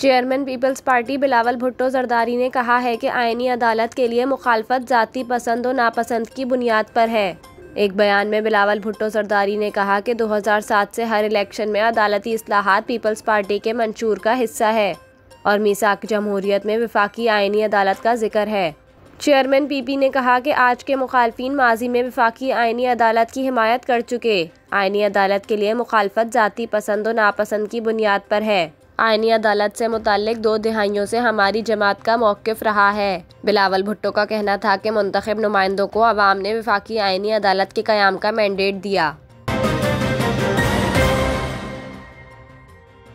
Chairman peoples party Bilawal Bhutto Zardari ने कहा है कि आईनी अदालत के लिए मुखालफत जाति पसंद और नापसंद की बुनियाद पर है। एक बयान में बिलावल भुट्टो जरदारी ने कहा कि 2007 से हर इलेक्शन में अदालती इस्लाहात पीपल्स पार्टी के मंशूर का हिस्सा है और मीसाक जमहूरियत में वफाकी आईनी अदालत का जिक्र है। चेयरमैन पीपी ने कहा कि आज के मुखालफिन माजी में वफाकी आईनी अदालत की हिमायत कर चुके। आईनी अदालत के लिए मुखालफत जाति पसंद और नापसंद की बुनियाद पर है। आईनी अदालत से मुताल्लिक 2 दहाइयों से हमारी जमात का मौक़िफ़ रहा है। बिलावल भुट्टो का कहना था कि मुंतखब नुमाइंदों को अवाम ने वफाकी आईनी अदालत के क़याम का मैंडेट दिया।